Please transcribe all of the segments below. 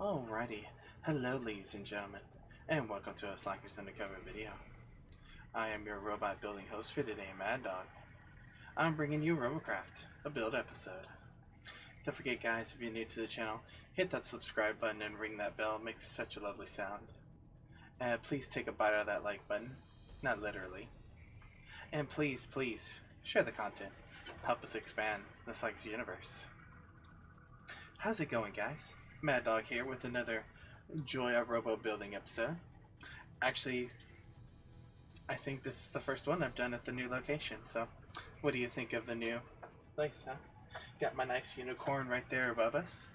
Alrighty, hello ladies and gentlemen, and welcome to a Slackers Undercover video. I am your robot building host for today, Madog. I'm bringing you Robocraft, a build episode. Don't forget guys, if you're new to the channel, hit that subscribe button and ring that bell, it makes such a lovely sound. Please take a bite out of that like button, not literally. And please, share the content, help us expand the Slackers universe. How's it going guys? Mad Dog here with another Joy of Robo Building episode. Actually, I think this is the first one I've done at the new location, so what do you think of the new place, huh? Got my nice unicorn right there above us.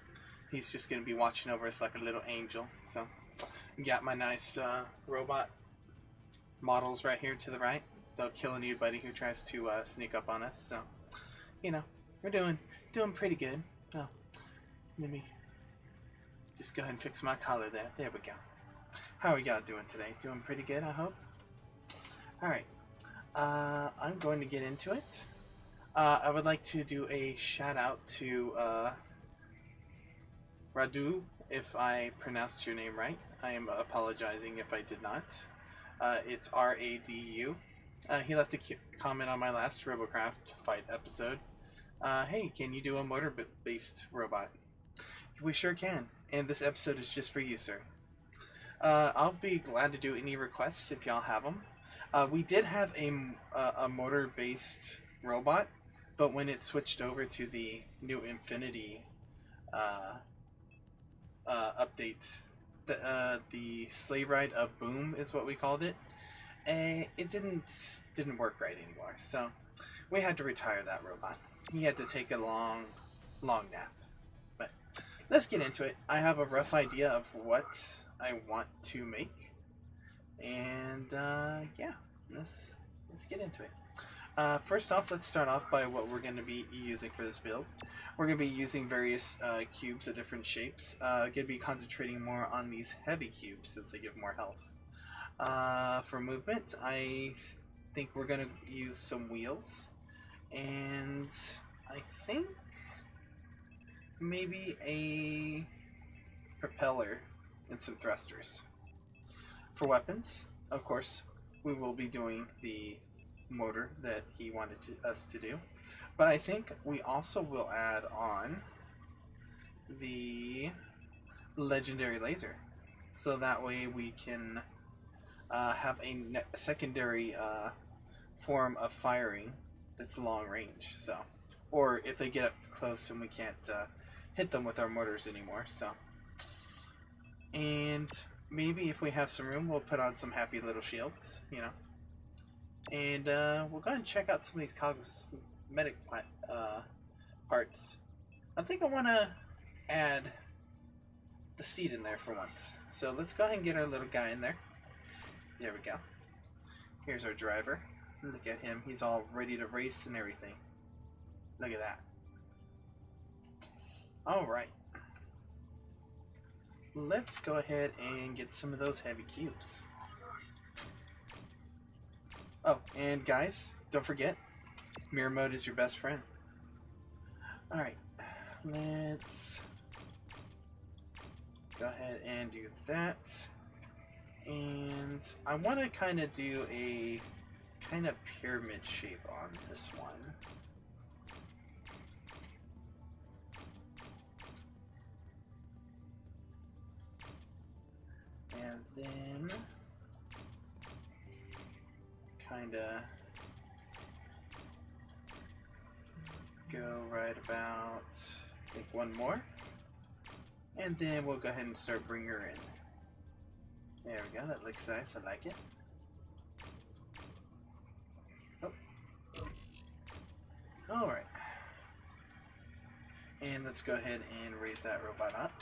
He's just going to be watching over us like a little angel. So, got my nice robot models right here to the right. They'll kill anybody who tries to sneak up on us, so, you know, we're doing pretty good. Oh, let me just go ahead and fix my collar there. There we go. How are y'all doing today? Doing pretty good, I hope? Alright, I'm going to get into it. I would like to do a shout out to Radu, if I pronounced your name right. I am apologizing if I did not. It's R-A-D-U. He left a comment on my last Robocraft fight episode. Hey, can you do a motor-based robot? We sure can, and this episode is just for you, sir. I'll be glad to do any requests if y'all have them. We did have a motor-based robot, but when it switched over to the new Infinity update, the sleigh ride of Boom is what we called it. It didn't work right anymore, so we had to retire that robot. He had to take a long nap. But let's get into it. I have a rough idea of what I want to make, and yeah, let's get into it. First off, let's start off by what we're going to be using for this build. We're going to be using various cubes of different shapes. Going to be concentrating more on these heavy cubes since they give more health. For movement, I think we're going to use some wheels, and I think maybe a propeller and some thrusters. For weapons, of course, we will be doing the motor that he wanted us to do, but I think we also will add on the legendary laser, so that way we can have a secondary form of firing that's long range. So, or if they get up close and we can't hit them with our mortars anymore. So, and maybe if we have some room, we'll put on some happy little shields, you know. And we'll go ahead and check out some of these cosmetic parts. I think I want to add the seat in there for once. So let's go ahead and get our little guy in there. There we go. Here's our driver. Look at him. He's all ready to race and everything. Look at that. Alright. Let's go ahead and get some of those heavy cubes. Oh, and guys, don't forget, mirror mode is your best friend. Alright, let's go ahead and do that. And I want to kind of do a kind of pyramid shape on this one. And then kind of go right about, I think, one more, and then we'll go ahead and start bringing her in. There we go, that looks nice, I like it. Oh. Alright, and let's go ahead and raise that robot up.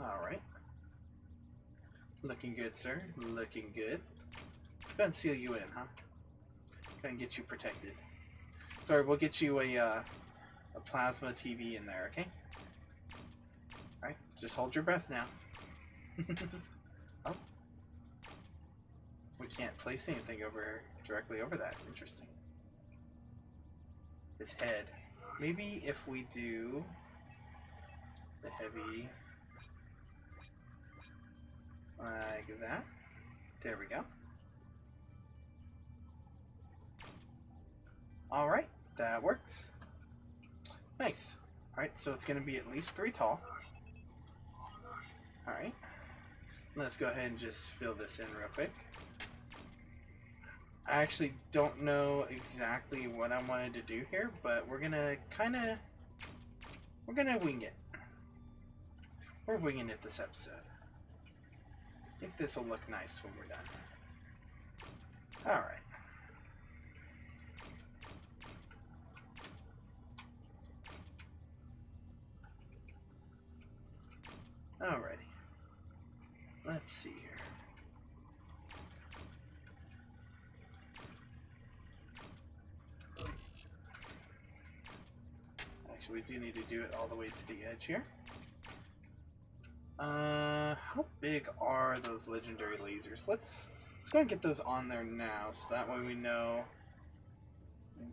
Alright, looking good, sir, looking good. Let's go ahead and seal you in, huh? Go and get you protected. Sorry, we'll get you a plasma TV in there, okay? Alright, just hold your breath now. Oh. We can't place anything over directly over that. Interesting. His head. Maybe if we do the heavy like that. There we go. Alright, that works. Nice. Alright, so it's going to be at least 3 tall. Alright. Let's go ahead and just fill this in real quick. I actually don't know exactly what I wanted to do here, but we're going to kind of... we're going to wing it. We're winging it this episode. I think this will look nice when we're done. Alright. Alrighty. Let's see here. Actually, we do need to do it all the way to the edge here. How big are those legendary lasers? Let's go and get those on there now, so that way we know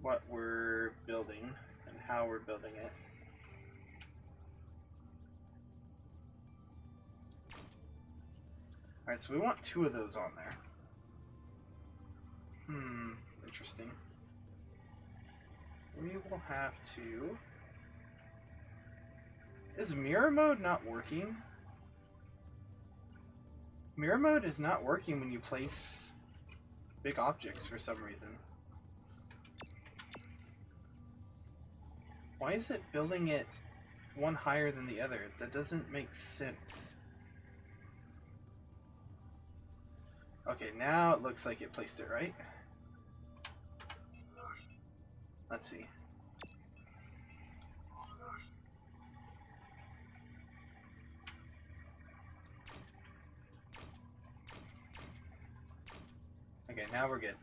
what we're building and how we're building it. Alright, so we want 2 of those on there. Hmm, interesting. We will have to... is mirror mode not working? Mirror mode is not working when you place big objects for some reason. Why is it building it one higher than the other? That doesn't make sense. Okay, now it looks like it placed it right. Let's see. Okay, now we're good.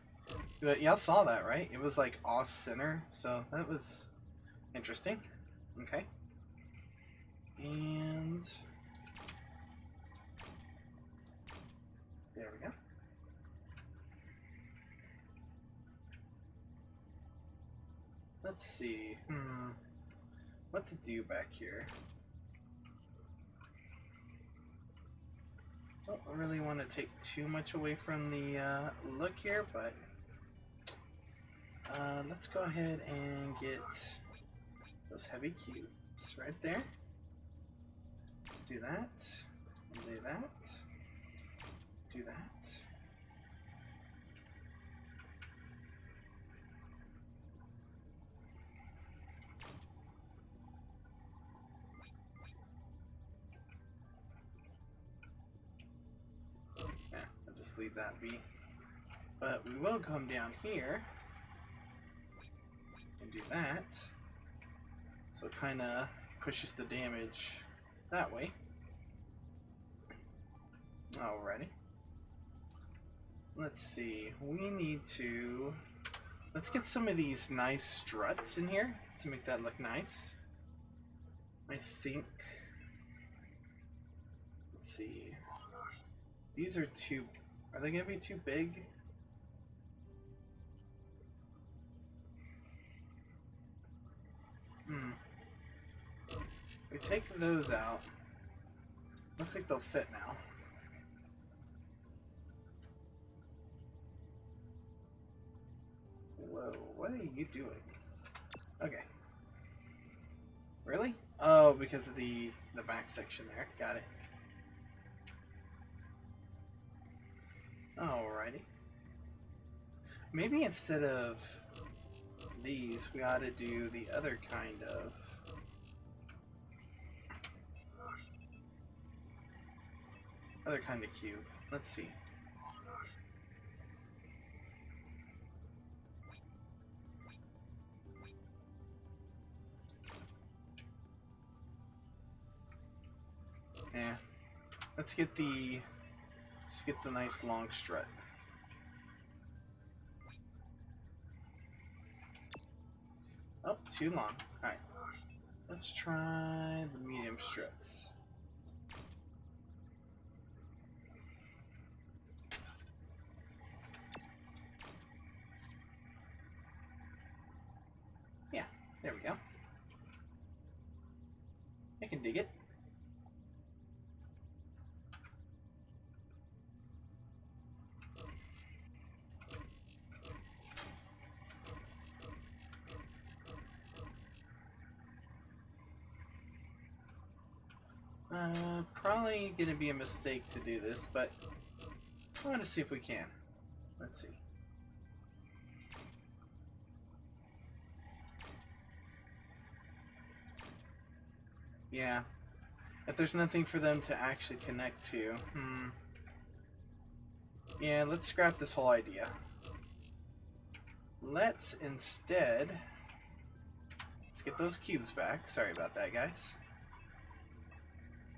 But y'all saw that, right? It was like off center, so that was interesting. Okay. And there we go. Let's see, what to do back here. Don't really want to take too much away from the look here, but let's go ahead and get those heavy cubes right there. Let's do that, and do that, do that. Leave that be, but we will come down here and do that, so it kind of pushes the damage that way. Alrighty, let's see, we need to, let's get some of these nice struts in here to make that look nice, I think. Let's see, these are too... are they going to be too big? Hmm. We take those out. Looks like they'll fit now. Whoa, what are you doing? Okay. Really? Oh, because of the back section there. Got it. Alrighty. Maybe instead of these, we ought to do the other kind of... other kind of cube. Let's see. Yeah. Let's get the... just get the nice long strut. Oh, too long. Alright. Let's try the medium struts. Yeah, there we go. I can dig it. Probably gonna be a mistake to do this, but I want to see if we can. Let's see. Yeah. If there's nothing for them to actually connect to, yeah, let's scrap this whole idea. Let's instead... let's get those cubes back. Sorry about that, guys.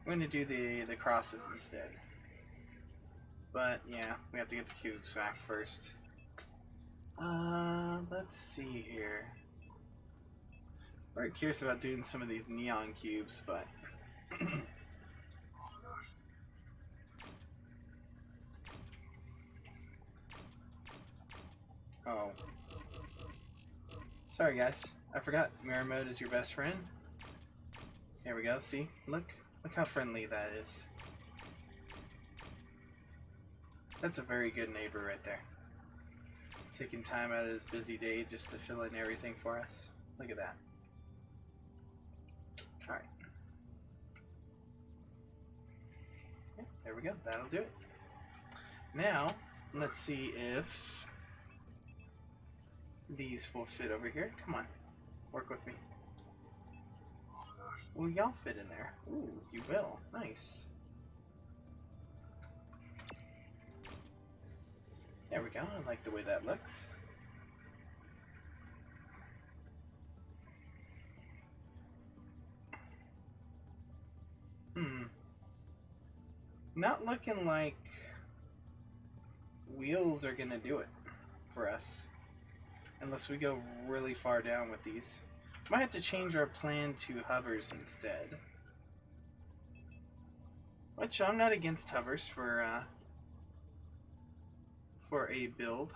I'm going to do the crosses instead. But, yeah, we have to get the cubes back first. Let's see here. We're curious about doing some of these neon cubes, but... oh. Sorry, guys. I forgot mirror mode is your best friend. There we go. See? Look how friendly that is. That's a very good neighbor right there. Taking time out of his busy day just to fill in everything for us. Look at that. Alright. Yeah, there we go. That'll do it. Now, let's see if these will fit over here. Come on. Work with me. Will y'all fit in there? Ooh, you will. Nice. There we go. I like the way that looks. Not looking like wheels are gonna do it for us. Unless we go really far down with these. Might have to change our plan to hovers instead. Which I'm not against hovers for a build.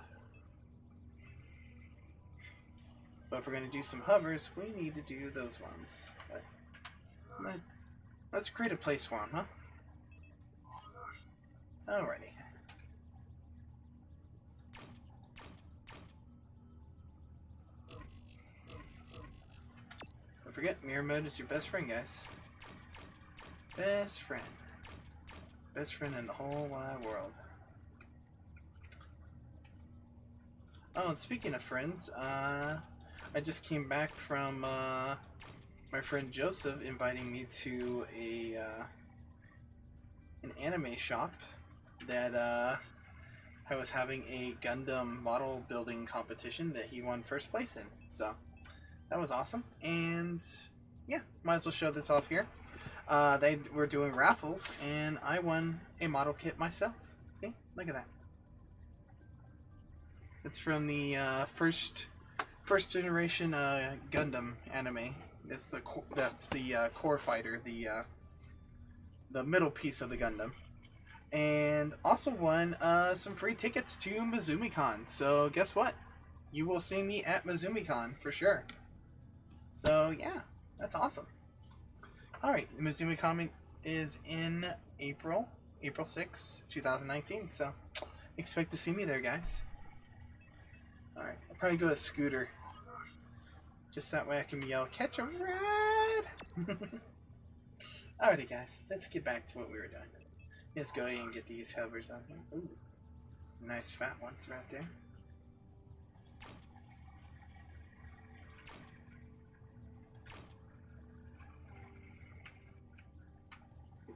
But if we're gonna do some hovers, we need to do those ones. But let's create a place for them, huh? Alrighty. Don't forget, mirror mode is your best friend, guys. Best friend. Best friend in the whole wide world. Oh, and speaking of friends, I just came back from my friend Joseph inviting me to a an anime shop that I was having a Gundam model building competition that he won first place in. So that was awesome, and yeah, might as well show this off here. They were doing raffles, and I won a model kit myself. See? Look at that. It's from the first generation Gundam anime. It's the core fighter, the middle piece of the Gundam, and also won some free tickets to MizumiCon. So guess what? You will see me at MizumiCon for sure. So yeah, that's awesome. Alright, MizumiCon is in April 6, 2019, so expect to see me there, guys. Alright, I'll probably go with Scooter. Just that way I can yell, catch a ride! Alrighty, guys, let's get back to what we were doing. Let's go ahead and get these hovers on here. Ooh, nice fat ones right there.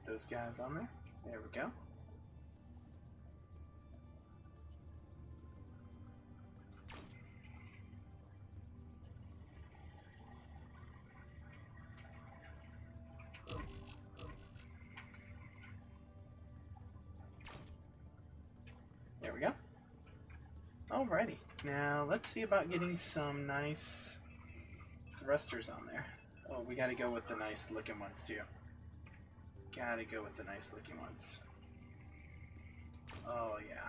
Those guys on there. There we go. There we go. Alrighty. Now let's see about getting some nice thrusters on there. Oh, we gotta go with the nice looking ones too. Gotta go with the nice looking ones. Oh yeah.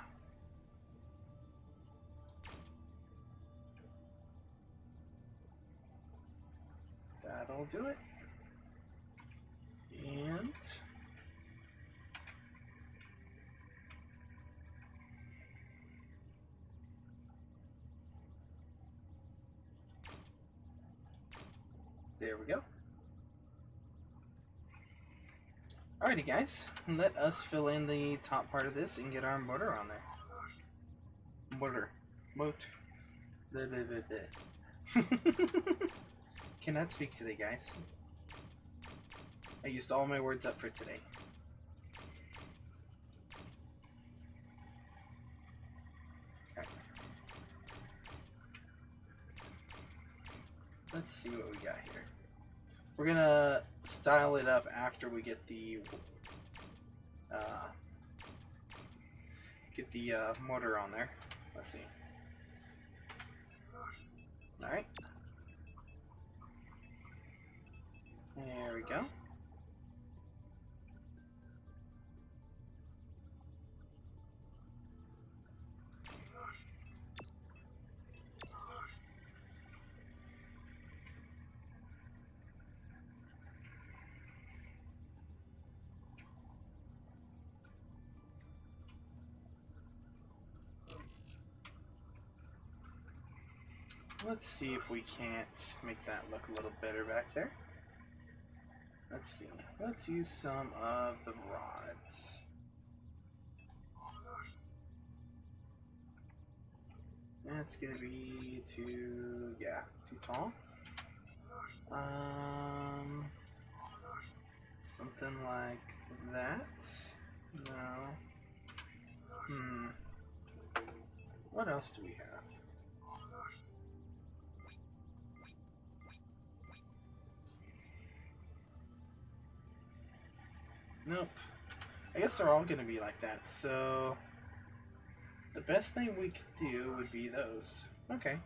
That'll do it. And there we go. Alrighty guys, let us fill in the top part of this and get our motor on there. Motor. Blah, blah, blah, blah. Cannot speak today, guys. I used all my words up for today. Right. Let's see what we got here. We're gonna style it up after we get the motor on there. Let's see. All right. There we go. Let's see if we can't make that look a little better back there. Let's see. Let's use some of the rods. That's gonna be too tall. Something like that. No. What else do we have? Nope. I guess they're all gonna be like that, so the best thing we could do would be those. Okay.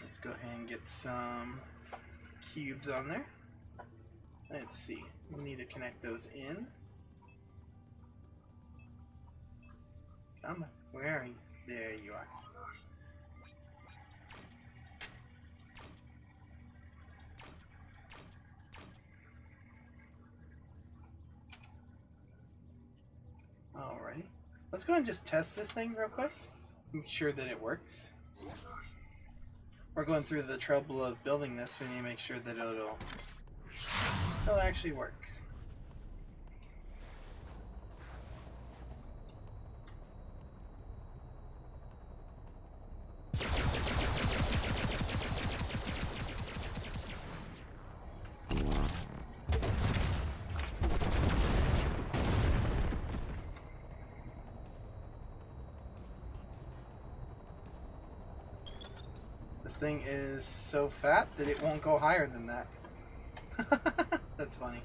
Let's go ahead and get some cubes on there. Let's see. We need to connect those in. Where are you? There you are. Alrighty. Let's go and just test this thing real quick. Make sure that it works. We're going through the trouble of building this. We need to make sure that it'll actually work. Thing is so fat that it won't go higher than that. That's funny.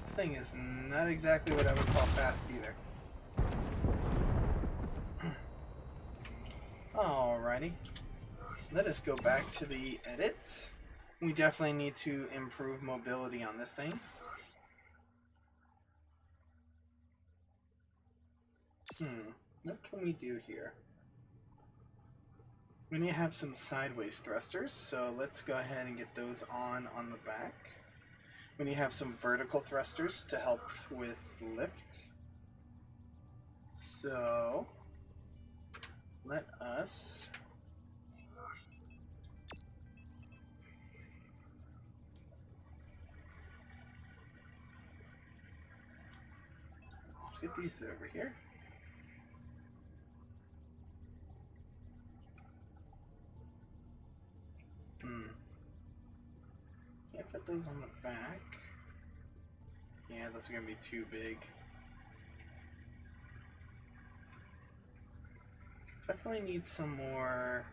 This thing is not exactly what I would call fast either. Alrighty. Let us go back to the edit. We definitely need to improve mobility on this thing. What can we do here? We need to have some sideways thrusters, so let's go ahead and get those on the back. We need to have some vertical thrusters to help with lift. So, let us... let's get these over here. Can't fit those on the back. Yeah, that's gonna be too big. Definitely need some more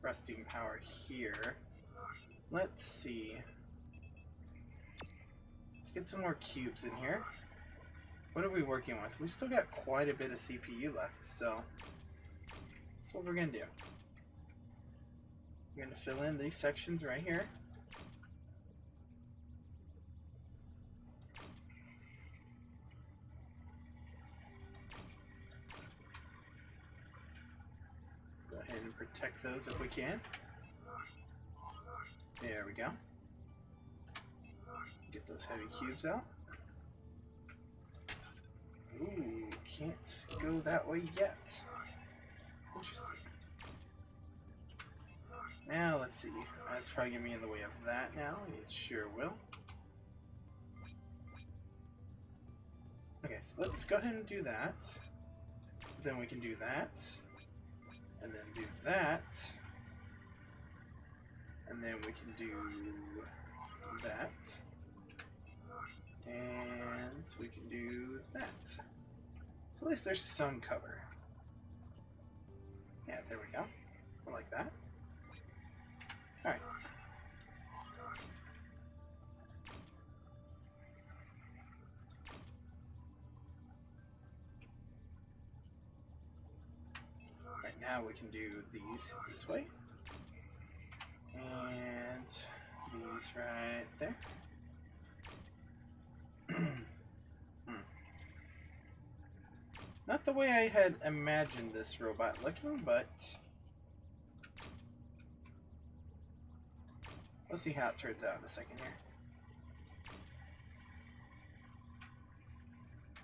thrusting power here. Let's see. Let's get some more cubes in here. What are we working with? We still got quite a bit of CPU left, so that's what we're gonna do. I'm going to fill in these sections right here. Go ahead and protect those if we can. There we go. Get those heavy cubes out. Ooh, can't go that way yet. Interesting. Now, let's see. That's probably going to be in the way of that now. It sure will. Okay, so let's go ahead and do that. Then we can do that. And then do that. And then we can do that. And so we can do that. So at least there's some cover. Yeah, there we go. I like that. Alright. Right now we can do these this way. And these right there. Not the way I had imagined this robot looking, but we'll see how it turns out in a second here.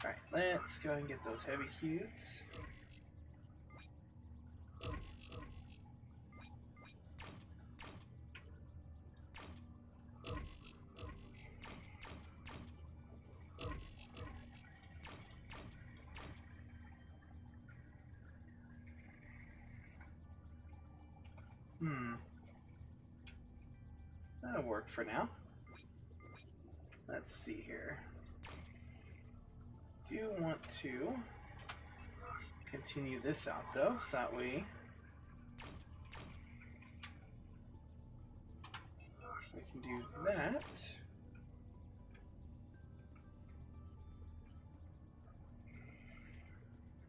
Alright, let's go and get those heavy cubes. That'll work for now. Let's see here. Do you want to continue this out though, so that way we can do that.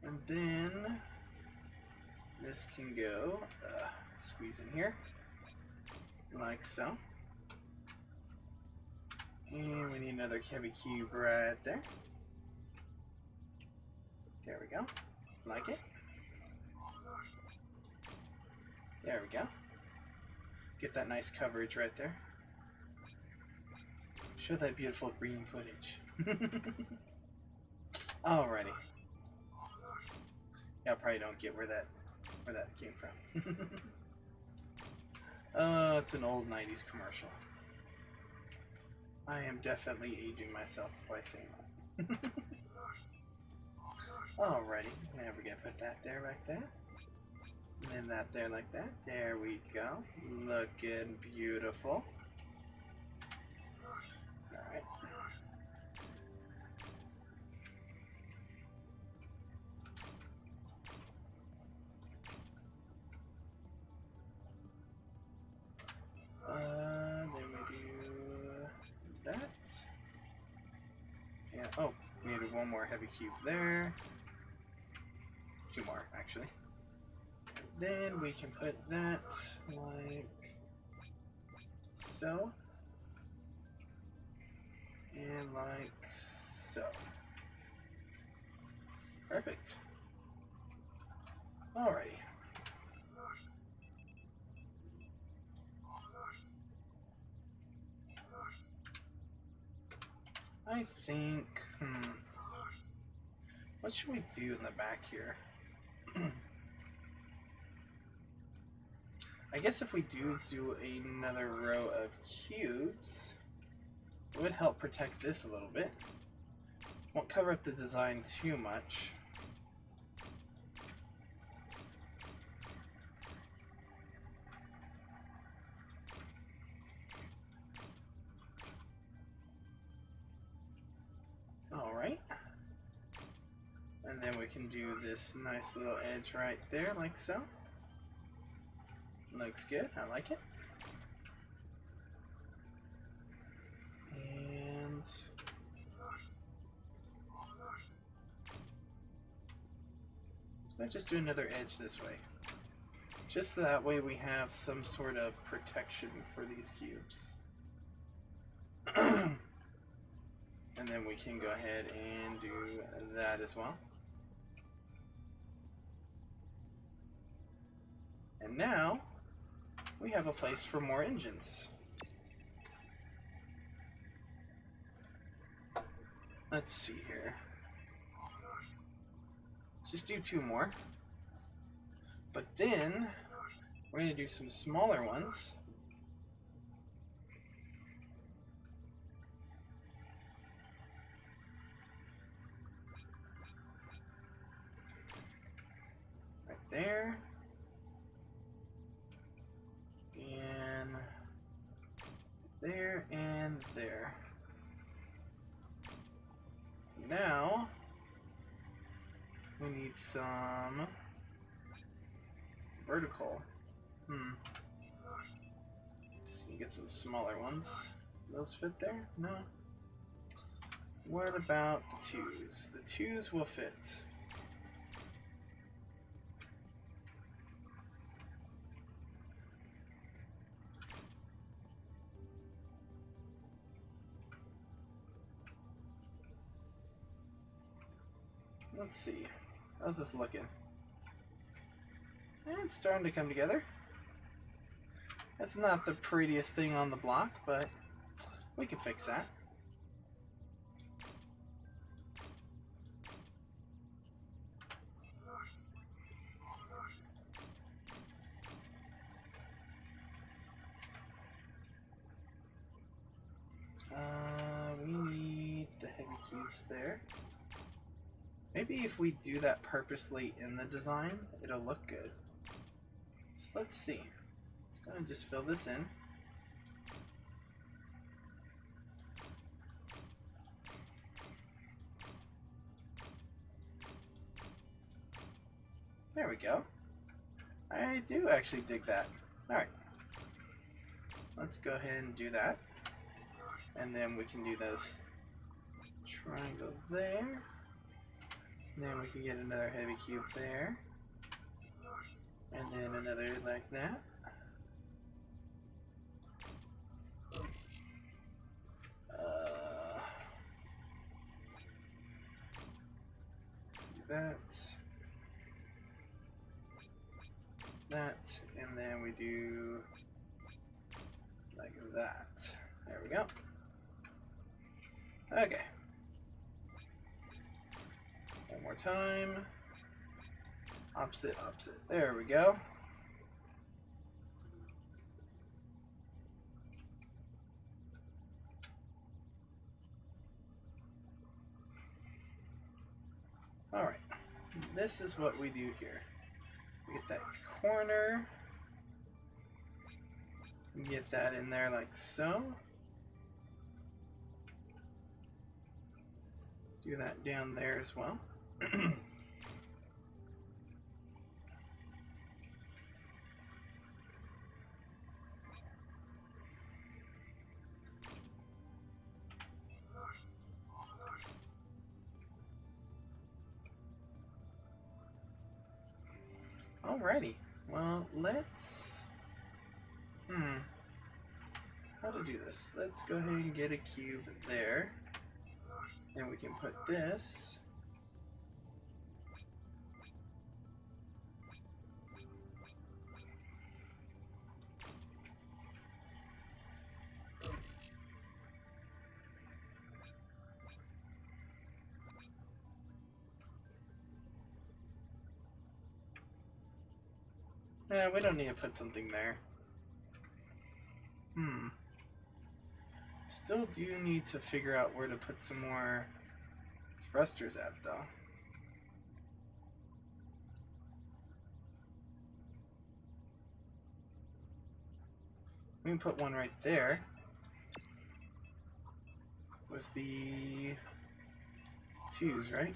And then this can go, squeeze in here, like so. And we need another heavy cube right there. There we go. Like it. There we go. Get that nice coverage right there. Show that beautiful green footage. Alrighty. Y'all probably don't get where that came from. Oh, it's an old 90s commercial. I am definitely aging myself by saying that. Alrighty, now we're gonna put that there like that. And then that there like that. There we go. Looking beautiful. Alright. Then we do that. Yeah, oh, we needed one more heavy cube there. Two more, actually. And then we can put that like so. And like so. Perfect. Alrighty. I think, what should we do in the back here? I guess if we do another row of cubes, it would help protect this a little bit. Won't cover up the design too much. This nice little edge right there, like so. Looks good, I like it. And let's just do another edge this way. Just so that way we have some sort of protection for these cubes. And then we can go ahead and do that as well. And now, we have a place for more engines. Let's see here. Let's just do two more. But then we're going to do some smaller ones. Right there. And there and there. Now, we need some vertical. So you get some smaller ones. Do those fit there? No. What about the twos? The twos will fit. Let's see. How's this looking? It's starting to come together. That's not the prettiest thing on the block, but we can fix that. We need the heavy cubes there. Maybe if we do that purposely in the design, it'll look good. So let's see. It's gonna just fill this in. There we go. I do actually dig that. Alright. Let's go ahead and do that. And then we can do those triangles there. Then we can get another heavy cube there, and then another like that. That, and then we do like that. There we go. Okay. One more time. Opposite, opposite. There we go. Alright. This is what we do here. We get that corner. We get that in there like so. Do that down there as well. Alrighty. Well, let's... How to do this? Let's go ahead and get a cube there. And we can put this we don't need to put something there. Still do need to figure out where to put some more thrusters at, though. We can put one right there. Was the twos, right?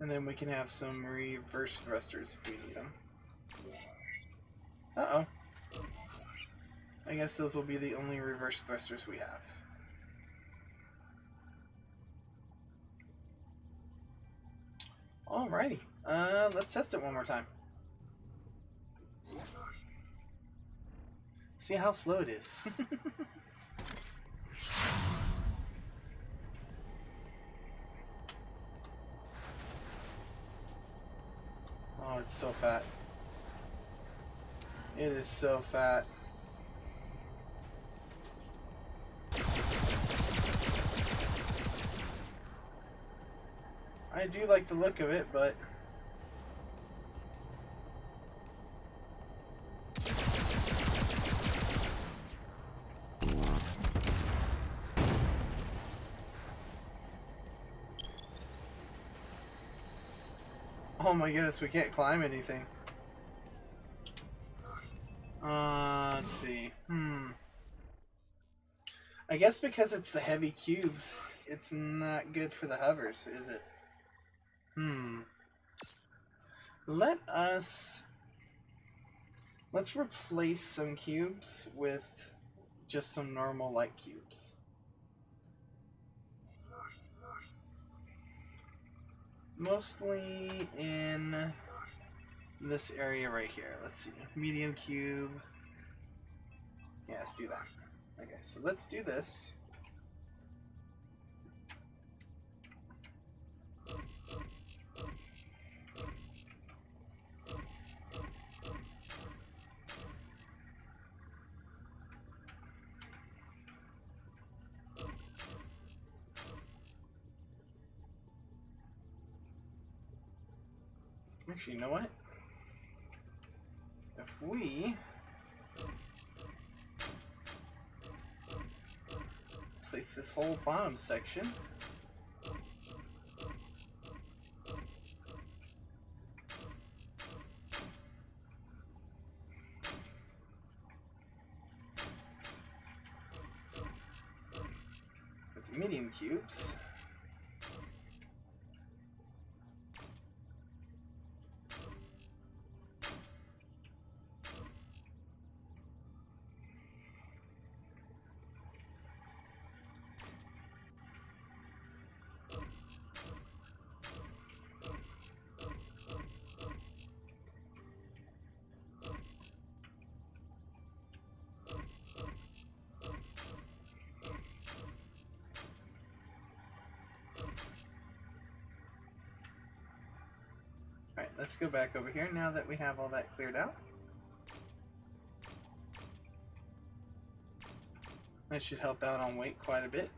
And then we can have some reverse thrusters if we need them. Uh-oh. I guess those will be the only reverse thrusters we have. Alrighty. Let's test it one more time. See how slow it is. Oh, it's so fat. It is so fat. I do like the look of it, but... Oh my goodness, we can't climb anything. Let's see. I guess because it's the heavy cubes, it's not good for the hovers, is it? Let's replace some cubes with just some normal light cubes. Mostly in this area right here. Let's see. Medium cube. Yeah, let's do that. Okay, so let's do this. Actually, you know what? If we place this whole bottom section, with medium cubes. Let's go back over here now that we have all that cleared out. That should help out on weight quite a bit.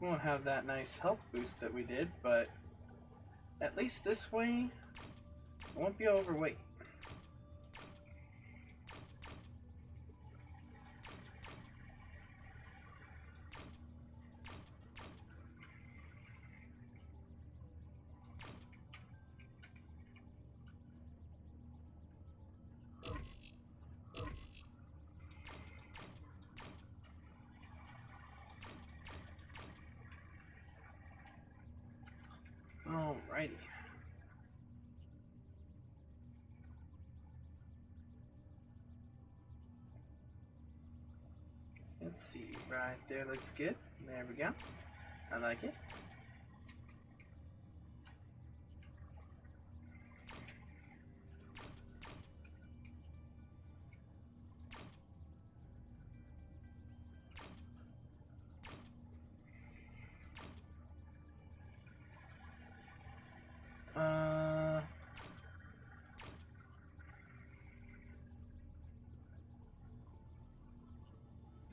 We won't have that nice health boost that we did, but at least this way I won't be overweight. Alrighty. Let's see, right there looks good. There we go. I like it.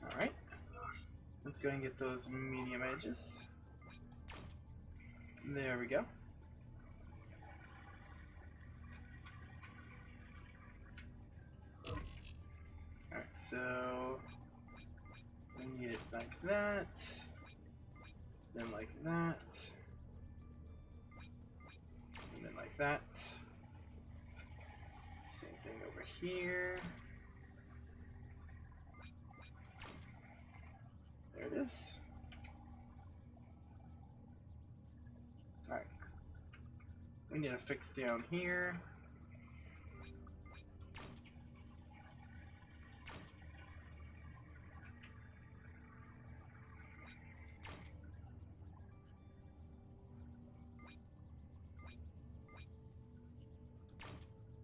Alright, let's go and get those medium edges. There we go. Alright, so we need it like that, then like that, and then like that. Same thing over here. There it is. Alright. We need to fix down here.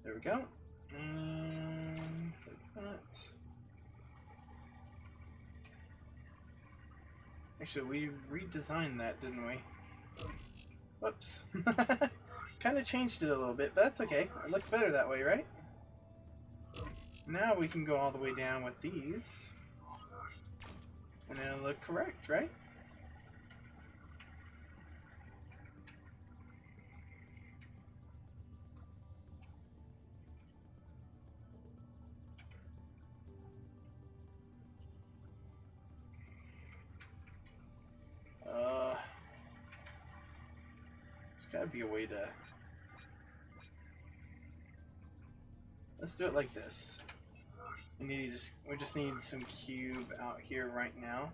There we go. And like that. Actually, we redesigned that, didn't we? Whoops. Kind of changed it a little bit, but that's okay. It looks better that way, right? Now we can go all the way down with these. And it'll look correct, right? There's gotta be a way to... Let's do it like this. We just need some cube out here right now.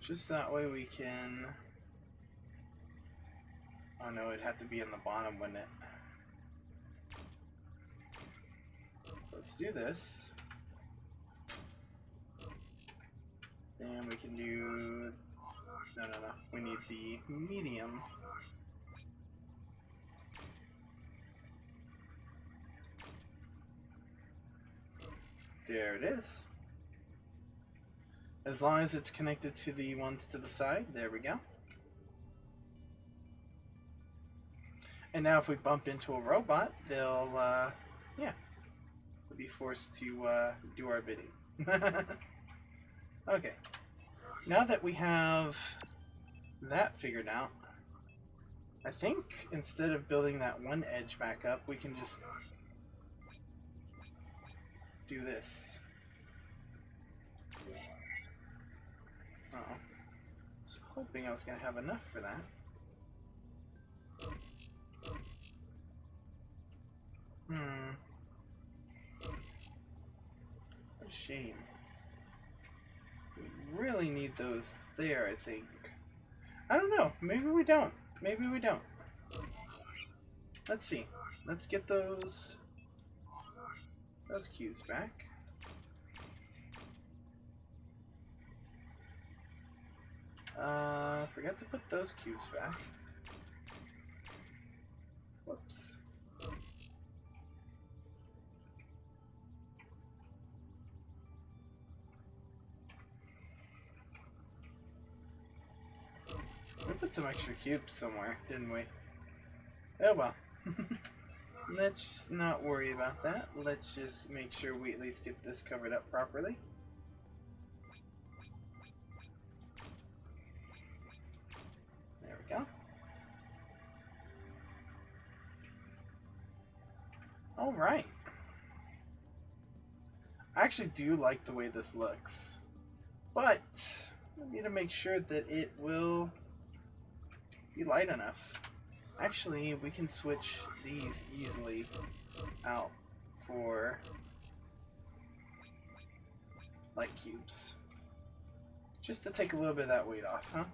Just that way we can... Oh no, it'd have to be in the bottom, wouldn't it? Let's do this. And we can do... No. We need the medium. There it is. As long as it's connected to the ones to the side, there we go. And now if we bump into a robot, they'll, we'll be forced to, do our bidding. Okay. Now that we have that figured out, I think instead of building that one edge back up, we can just do this. Uh-oh. I was hoping I was going to have enough for that. What a shame. We really need those there, I think. I don't know. Maybe we don't. Maybe we don't. Let's see. Let's get those cues back. Forgot to put those cubes back. Whoops. We put some extra cubes somewhere, didn't we? Oh well. Let's not worry about that. Let's just make sure we at least get this covered up properly. There we go. Alright. I actually do like the way this looks. But, I need to make sure that it will... be light enough. Actually, we can switch these easily out for light cubes. Just to take a little bit of that weight off, huh?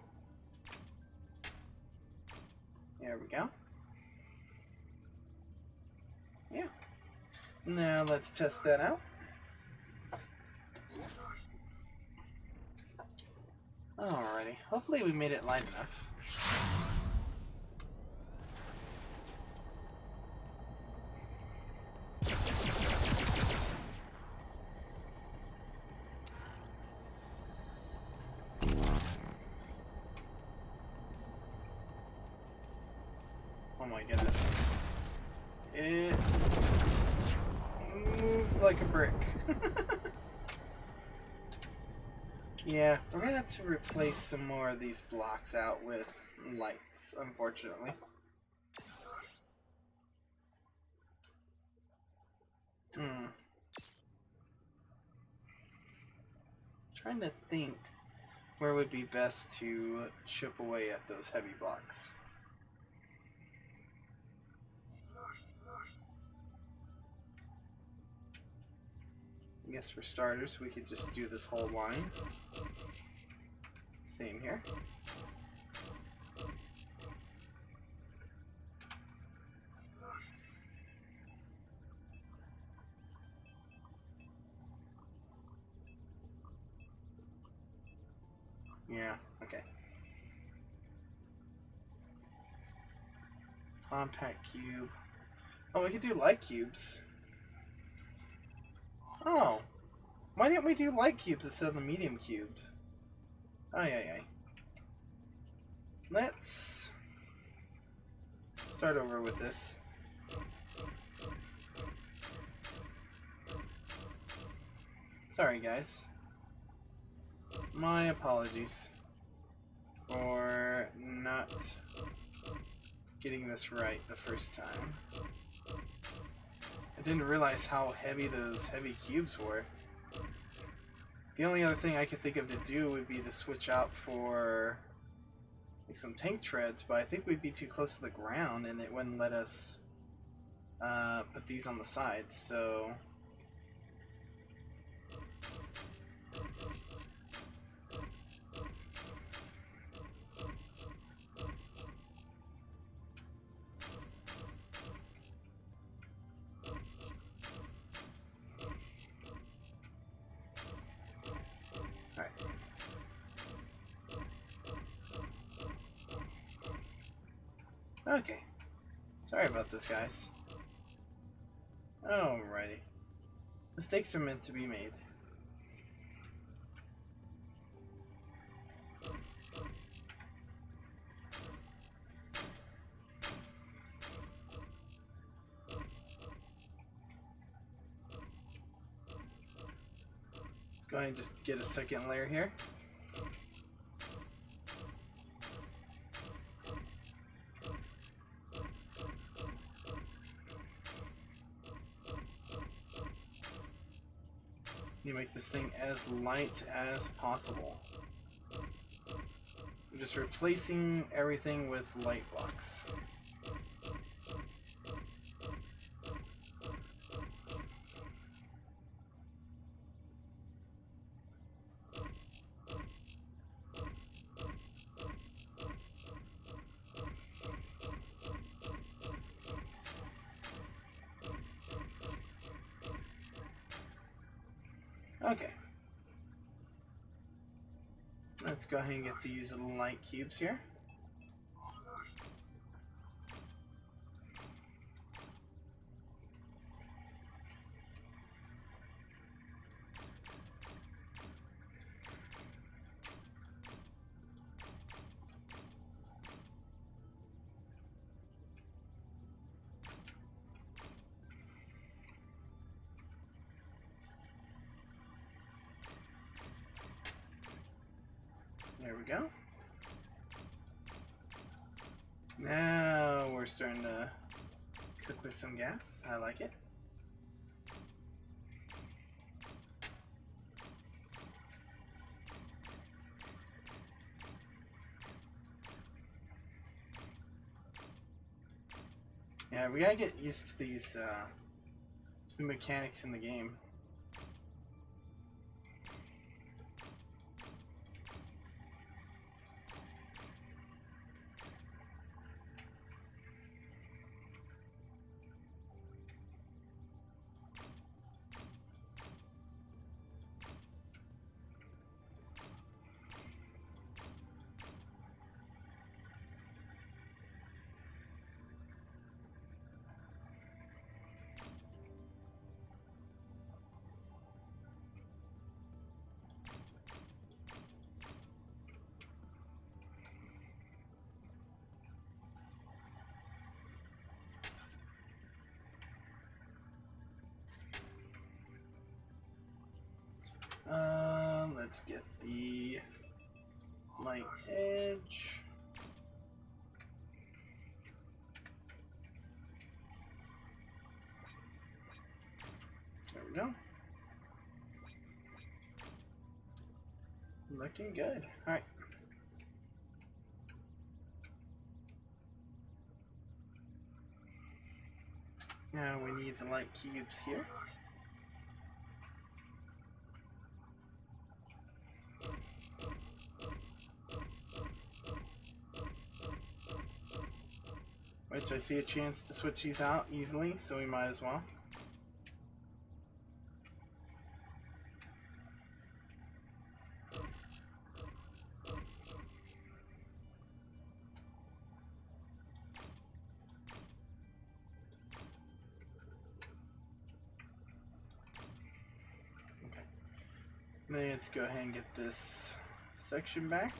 There we go. Yeah. Now let's test that out. Alrighty. Hopefully we made it light enough. Oh my goodness. It moves like a brick. Yeah, we're gonna have to replace some more of these blocks out with lights, unfortunately. Trying to think where it would be best to chip away at those heavy blocks. I guess for starters, we could just do this whole line. Same here. Yeah, okay. Compact cube. Oh, we could do light cubes. Oh, why didn't we do light cubes instead of the medium cubes? Ay. Let's start over with this. Sorry, guys. My apologies for not getting this right the first time. I didn't realize how heavy those heavy cubes were. The only other thing I could think of to do would be to switch out for like some tank treads, but I think we'd be too close to the ground and it wouldn't let us put these on the sides, so... Okay. Sorry about this, guys. Alrighty. Mistakes are meant to be made. Let's go ahead and just get a second layer here. You make this thing as light as possible. I'm just replacing everything with light blocks. Okay. Let's go ahead and get these light cubes here. There we go. Now we're starting to cook with some gas. I like it. Yeah, we gotta get used to these new mechanics in the game. Let's get the light edge. There we go. Looking good. All right. Now we need the light cubes here. Which I see a chance to switch these out easily, so we might as well. Okay. Let's go ahead and get this section back.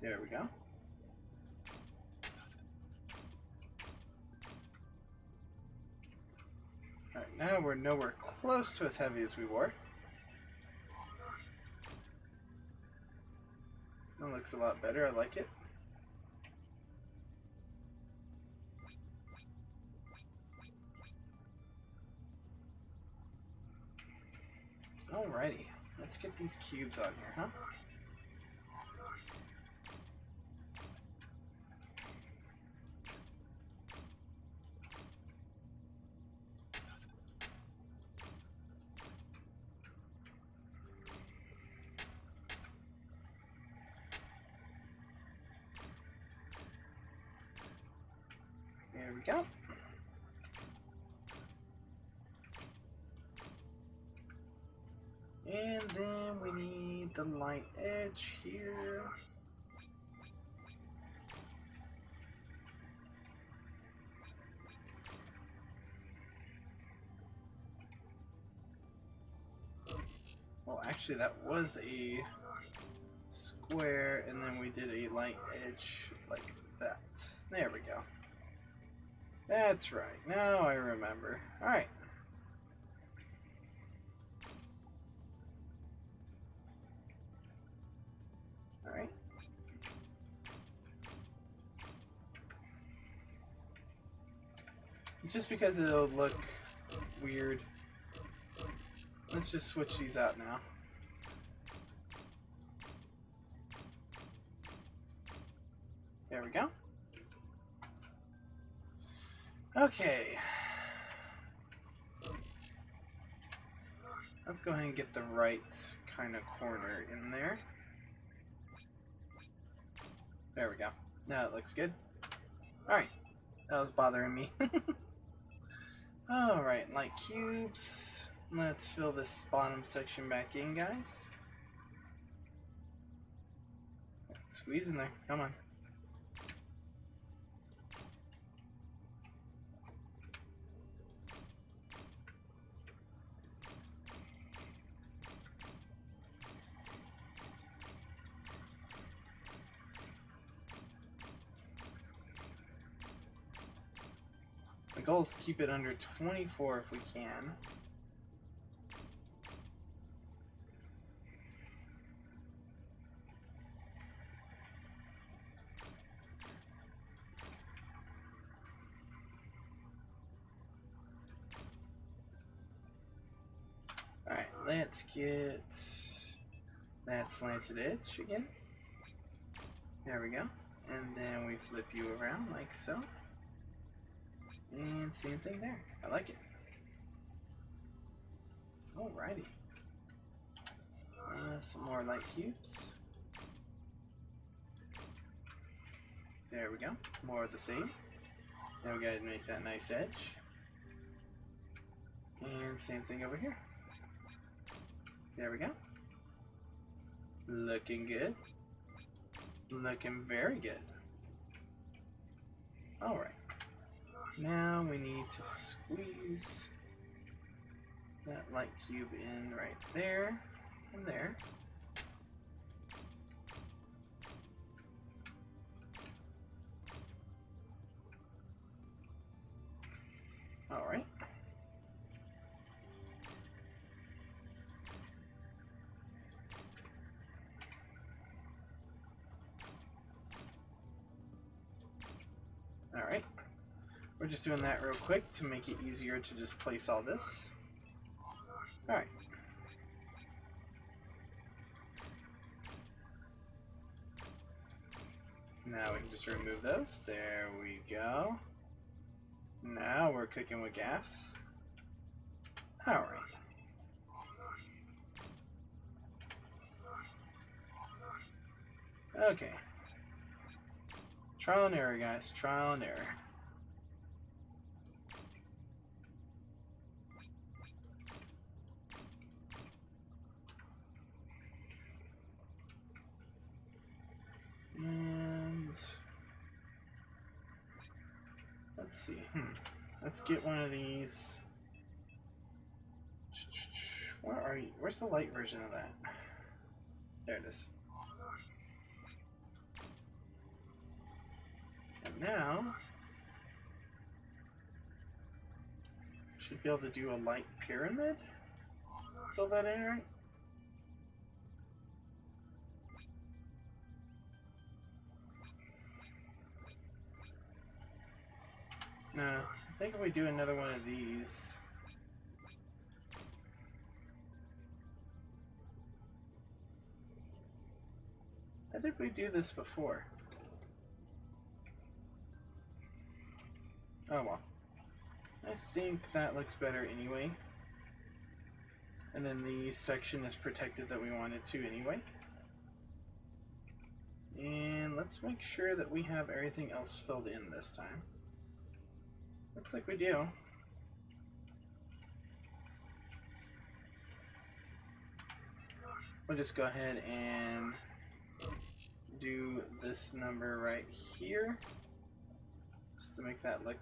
There we go. Alright, now we're nowhere close to as heavy as we were. That looks a lot better, I like it. Alrighty, let's get these cubes on here, huh? There we go. And then we need the light edge here. Well, actually that was a square, and then we did a light edge like that. There we go. That's right. Now I remember. All right. Just because it'll look weird, let's just switch these out now. There we go. Okay. Let's go ahead and get the right kind of corner in there. There we go. Now it looks good. Alright. That was bothering me. Alright, light cubes. Let's fill this bottom section back in, guys. Squeeze in there, come on. The goal is to keep it under 24 if we can. Alright, let's get that slanted edge again. There we go. And then we flip you around like so. And same thing there. I like it. Alrighty. Some more light cubes. There we go. More of the same. Now we gotta make that nice edge. And same thing over here. There we go. Looking good. Looking very good. Alright. Now we need to squeeze that light cube in right there and there. All right. All right. We're just doing that real quick to make it easier to just place all this. Alright. Now we can just remove those. There we go. Now we're cooking with gas. Alright. Okay. Trial and error, guys. Trial and error. Let's see. Let's get one of these. Where are you? Where's the light version of that? There it is. And now, should be able to do a light pyramid? Fill that in, right? No, I think if we do another one of these, how did we do this before? Oh well. I think that looks better anyway. And then the section is protected that we wanted to anyway. And let's make sure that we have everything else filled in this time. Looks like we do. We'll just go ahead and do this number right here, just to make that look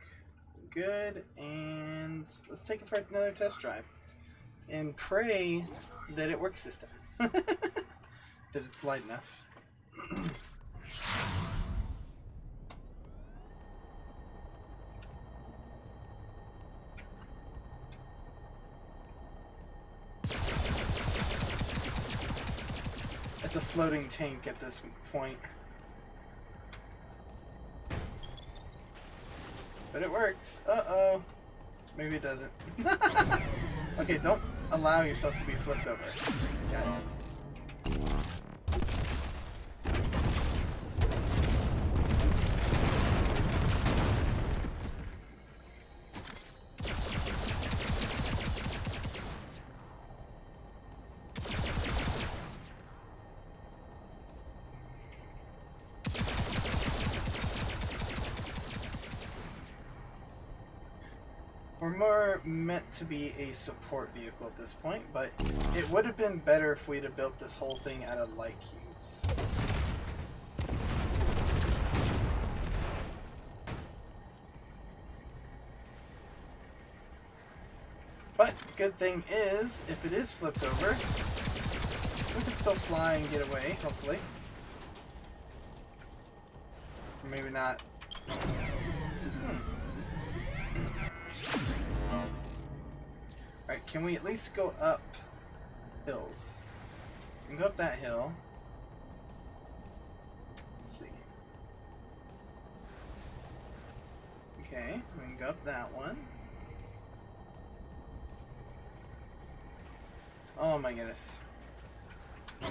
good, and let's take it for another test drive and pray that it works this time. That it's light enough. It's a floating tank at this point. But it works. Uh-oh. Maybe it doesn't. Okay, don't allow yourself to be flipped over. Got it. Meant to be a support vehicle at this point, but it would have been better if we'd have built this whole thing out of light cubes. But good thing is, if it is flipped over, we can still fly and get away, hopefully. Maybe not. Alright, can we at least go up hills? We can go up that hill. Let's see. Okay, we can go up that one. Oh my goodness. We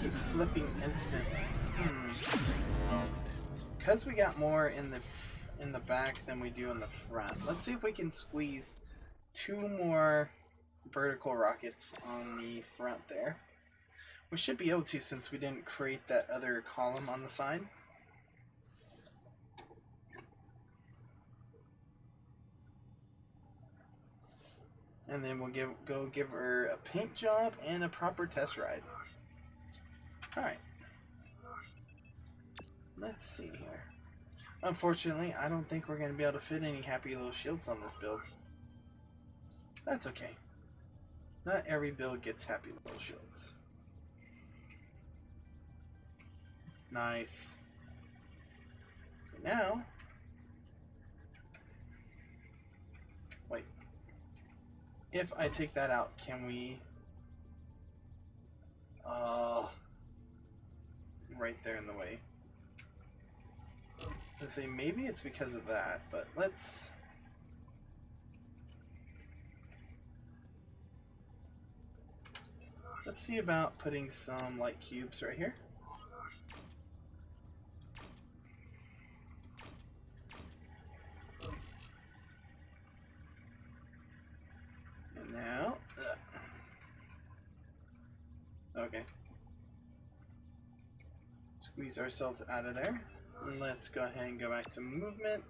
keep flipping instantly. It's because we got more in the back than we do in the front. Let's see if we can squeeze two more vertical rockets on the front there. We should be able to, since we didn't create that other column on the side. And then we'll go give her a paint job and a proper test ride. Alright. Let's see here. Unfortunately, I don't think we're going to be able to fit any happy little shields on this build. That's okay. Not every build gets happy little shields. Nice. Okay, now. Wait. If I take that out, can we... right there in the way. Let's say maybe it's because of that, but let's... let's see about putting some light cubes right here. And now... okay. Squeeze ourselves out of there. And let's go ahead and go back to movement.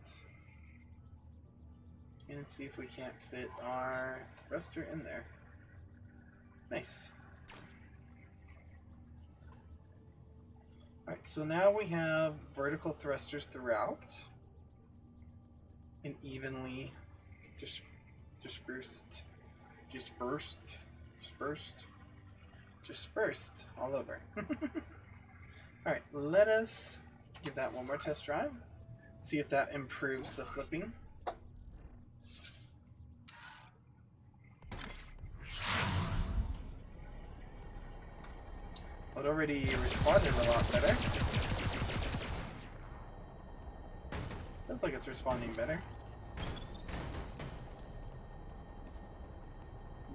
And see if we can't fit our thruster in there. Nice. Alright, so now we have vertical thrusters throughout and evenly dispersed dispersed all over. Alright, let us give that one more test drive, see if that improves the flipping. Well, it already responded a lot better. Feels like it's responding better.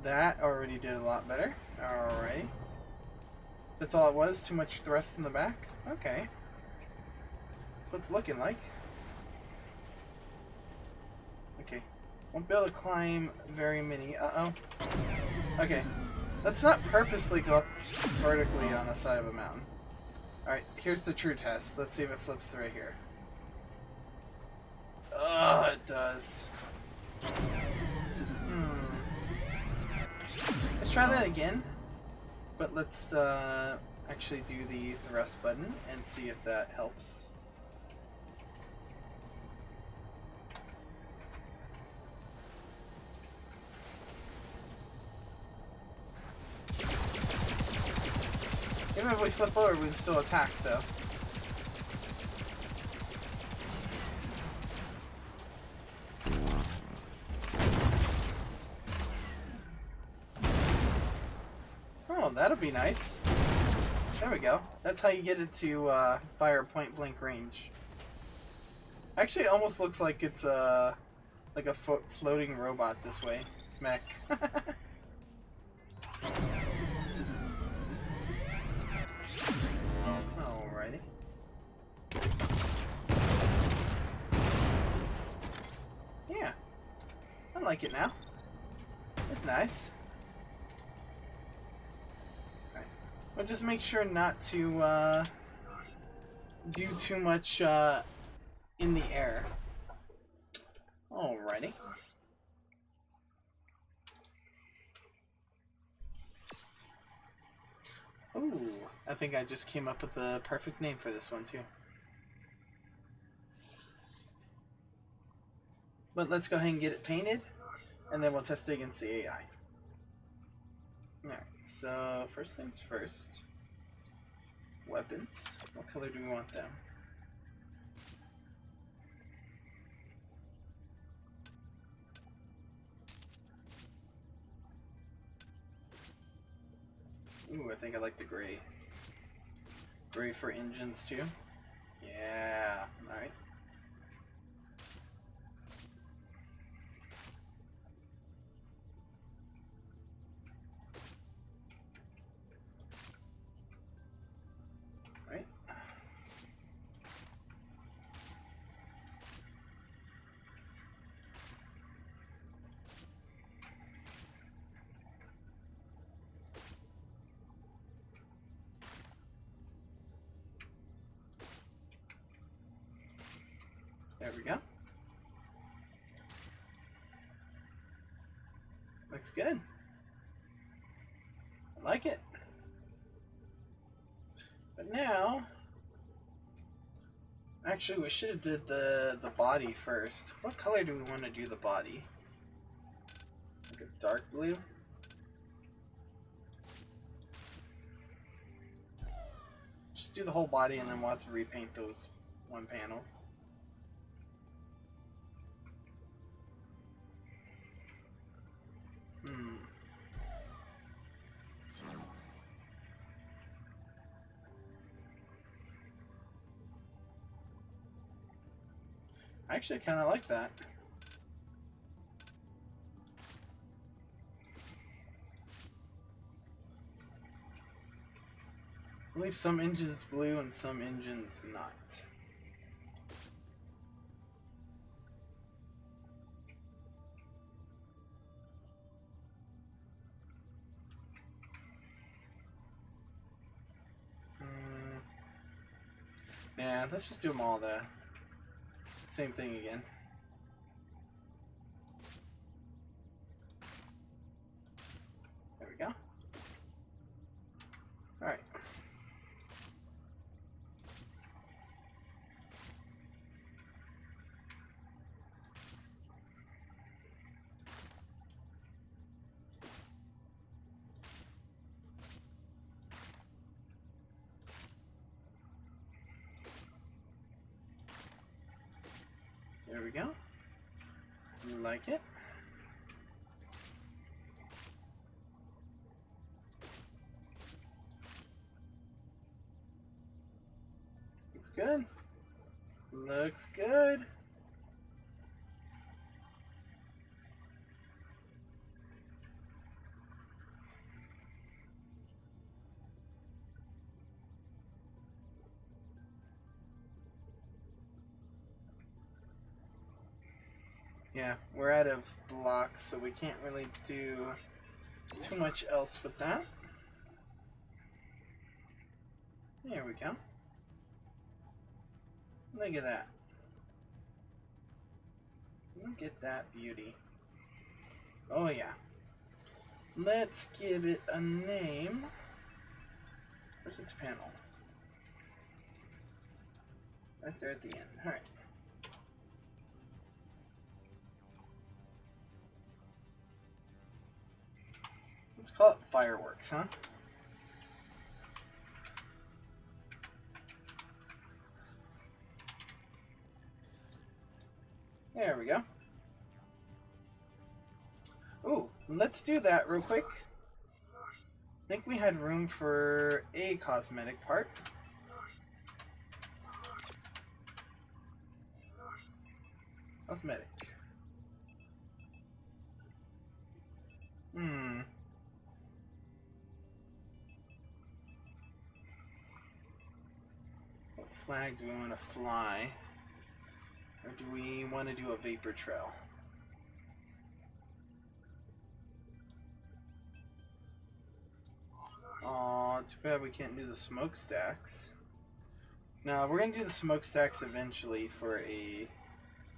That already did a lot better. Alright. That's all it was? Too much thrust in the back? Okay. That's what it's looking like. Okay. Won't be able to climb very many. Uh-oh. Okay. Let's not purposely go up vertically on the side of a mountain. Alright, here's the true test. Let's see if it flips right here. Ugh, it does. Let's try that again, but let's actually do the thrust button and see if that helps. Even if we flip over, we can still attack, though. Oh, that'll be nice. There we go. That's how you get it to fire point-blank range. Actually, it almost looks like it's like a floating robot this way. Mech. Yeah, I like it now. It's nice. Alright, we'll just make sure not to do too much in the air. Alrighty. Ooh, I think I just came up with the perfect name for this one, too. But let's go ahead and get it painted, and then we'll test it against the AI. Alright, so first things first. Weapons. What color do we want them? Ooh, I think I like the gray. Gray for engines, too. Yeah, alright. Alright. There we go. Looks good. I like it. But now, actually, we should have did the body first. What color do we want to do the body? Like a dark blue? Just do the whole body, and then we'll have to repaint those one panels. I actually kind of like that. I believe some engines blue and some engines not. Yeah, let's just do them all the same thing again. There we go. Alright. There we go. Like it. Looks good. Looks good. Yeah, we're out of blocks, so we can't really do too much else with that. There we go. Look at that. Look at that beauty. Oh yeah. Let's give it a name. Where's its panel? Right there at the end. Alright. Let's call it fireworks, huh? There we go. Ooh, let's do that real quick. I think we had room for a cosmetic part. Cosmetic. Hmm. Flag, do we want to fly, or do we want to do a vapor trail? Aw, too bad we can't do the smokestacks. Now we're gonna do the smokestacks eventually for a.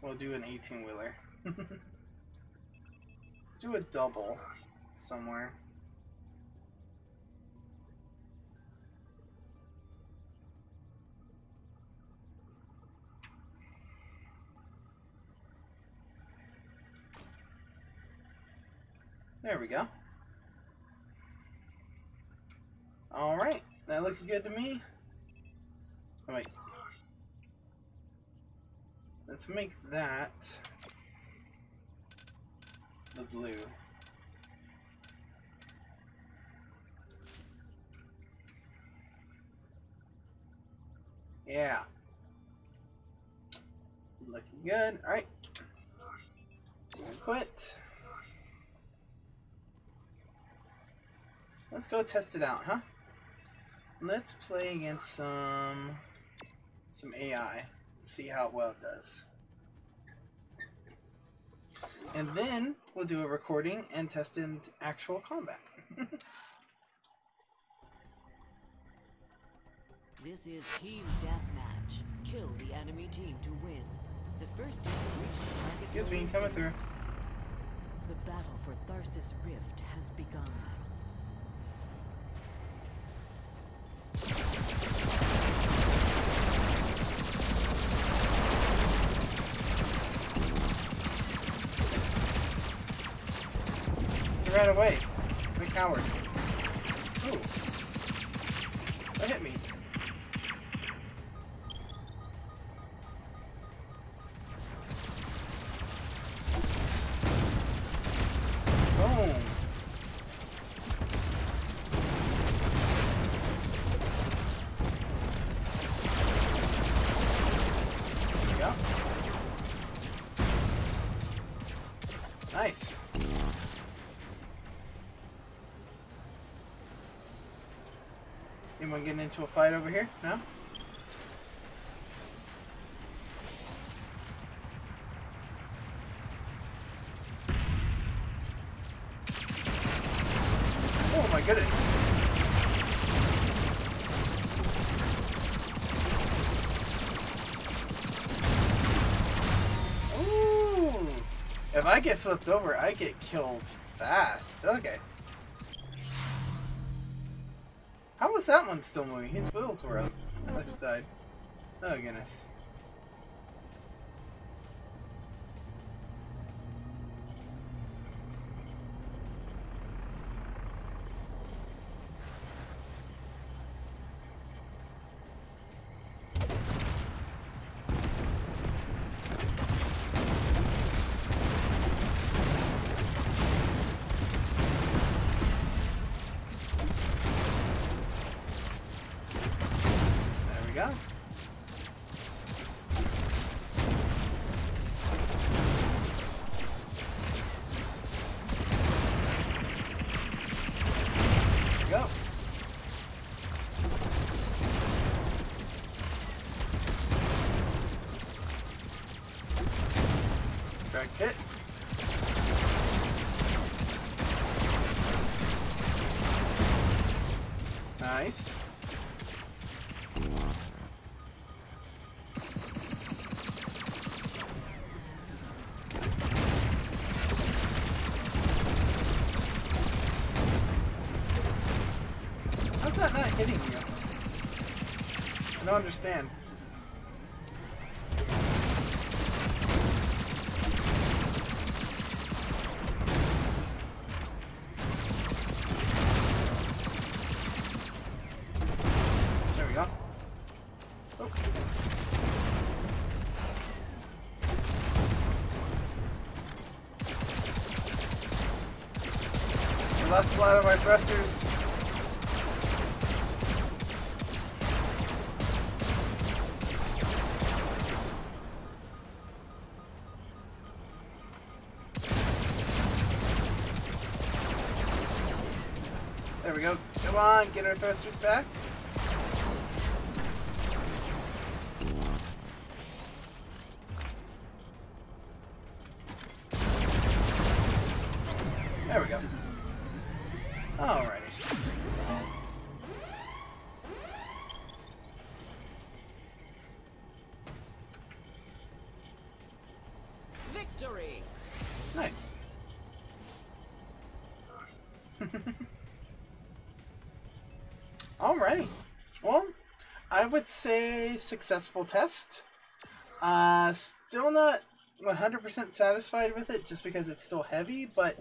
We'll do an 18-wheeler. Let's do a double somewhere. There we go. Alright, that looks good to me. Oh, wait. Let's make that the blue. Yeah. Looking good. Alright. Quit. Let's go test it out, huh? Let's play against some AI. See how well it does. And then we'll do a recording and test in actual combat. This is team deathmatch. Kill the enemy team to win. The first team to reach the target. Excuse me, coming through. The battle for Tharsis Rift has begun. Ran away. I'm a coward. Ooh. That hit me. Boom. Yeah. Nice. Anyone getting into a fight over here? No? Oh my goodness! Ooh! If I get flipped over, I get killed fast. Okay. How was that one still moving? His wheels were up on the left side. Oh goodness. That's it. Nice. How's that not hitting you? I don't understand. Lost a lot of my thrusters. There we go. Come on, get our thrusters back. There we go. Alrighty. Victory. Nice. Alrighty. Well, I would say successful test. Still not 100% satisfied with it just because it's still heavy, but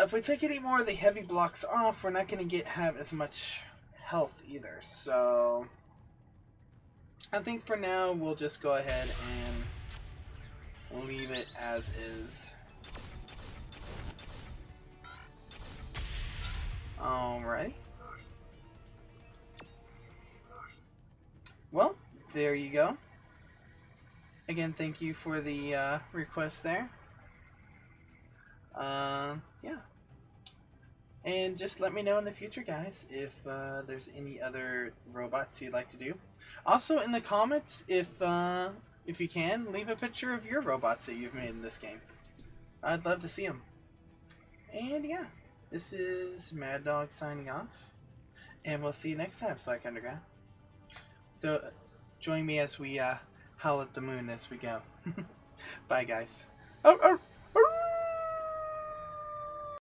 if we take any more of the heavy blocks off, we're not going to have as much health either. So I think for now we'll just go ahead and leave it as is. Alright. Well, there you go. Again, thank you for the request there. Yeah, and just let me know in the future, guys, if there's any other robots you'd like to do. Also, in the comments, if you can, leave a picture of your robots that you've made in this game. I'd love to see them. And yeah, this is Madog signing off, and we'll see you next time, Slack Underground. Join me as we howl at the moon as we go. Bye, guys. Oh, oh.